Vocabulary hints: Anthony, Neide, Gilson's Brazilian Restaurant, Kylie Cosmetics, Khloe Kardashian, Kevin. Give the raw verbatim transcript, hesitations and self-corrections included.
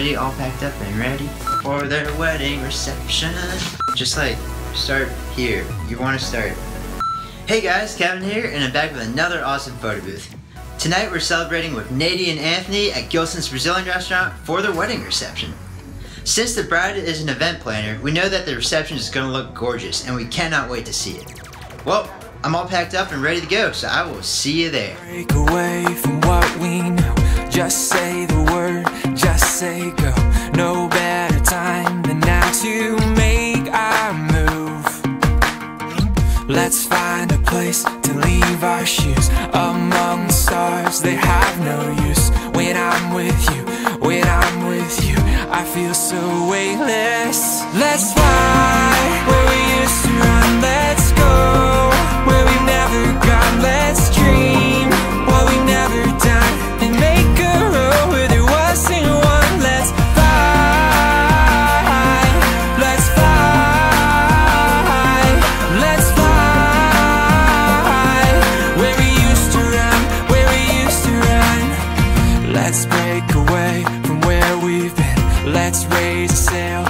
already all packed up and ready for their wedding reception. Just like, start here. You want to start. Hey guys, Kevin here, and I'm back with another awesome photo booth. Tonight we're celebrating with Neide and Anthony at Gilson's Brazilian Restaurant for their wedding reception. Since the bride is an event planner, we know that the reception is going to look gorgeous, and we cannot wait to see it. Well, I'm all packed up and ready to go, so I will see you there. Break away from what we know. Just say the word, just say go. No better time than now to make our move. Let's find a place to leave our shoes. Among the stars, they have no use. When I'm with you, when I'm with you, I feel so weightless. Let's fly where we used to run. Let's go where we've never gone. Let's dream what we've never done and make a road where there wasn't one. Let's fly, let's fly, let's fly where we used to run, where we used to run. Let's break away from where we've been. Let's raise a sail